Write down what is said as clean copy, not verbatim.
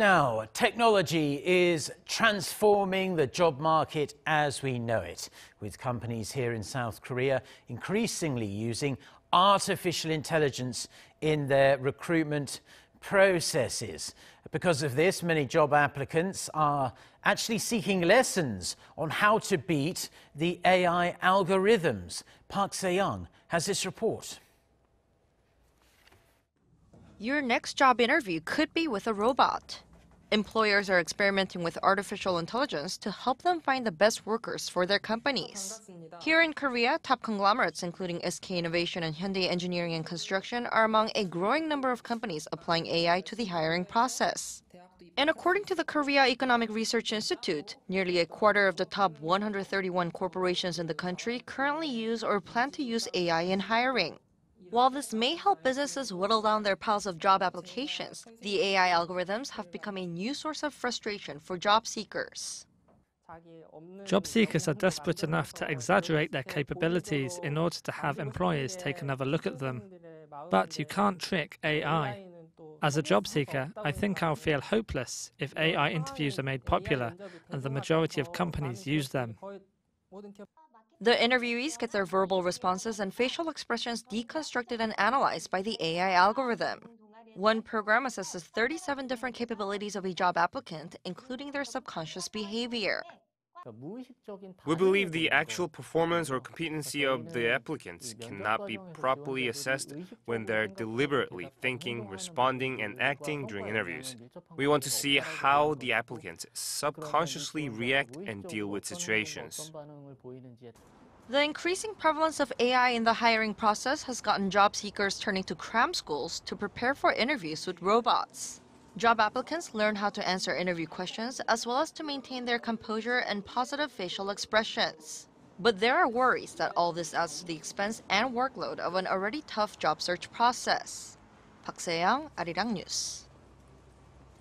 Now, technology is transforming the job market as we know it, with companies here in South Korea increasingly using artificial intelligence in their recruitment processes. Because of this, many job applicants are actually seeking lessons on how to beat the AI algorithms. Park Se-young has this report. Your next job interview could be with a robot. Employers are experimenting with artificial intelligence to help them find the best workers for their companies. Here in Korea, top conglomerates including SK Innovation and Hyundai Engineering and Construction are among a growing number of companies applying AI to the hiring process. And according to the Korea Economic Research Institute, nearly a quarter of the top 131 corporations in the country currently use or plan to use AI in hiring. While this may help businesses whittle down their piles of job applications, the AI algorithms have become a new source of frustration for job seekers. Job seekers are desperate enough to exaggerate their capabilities in order to have employers take another look at them. But you can't trick AI. As a job seeker, I think I'll feel hopeless if AI interviews are made popular and the majority of companies use them. The interviewees get their verbal responses and facial expressions deconstructed and analyzed by the AI algorithm. One program assesses 37 different capabilities of a job applicant, including their subconscious behavior. We believe the actual performance or competency of the applicants cannot be properly assessed when they're deliberately thinking, responding, and acting during interviews. We want to see how the applicants subconsciously react and deal with situations. The increasing prevalence of AI in the hiring process has gotten job seekers turning to cram schools to prepare for interviews with robots. Job applicants learn how to answer interview questions as well as to maintain their composure and positive facial expressions. But there are worries that all this adds to the expense and workload of an already tough job search process. Park Se-young, Arirang News.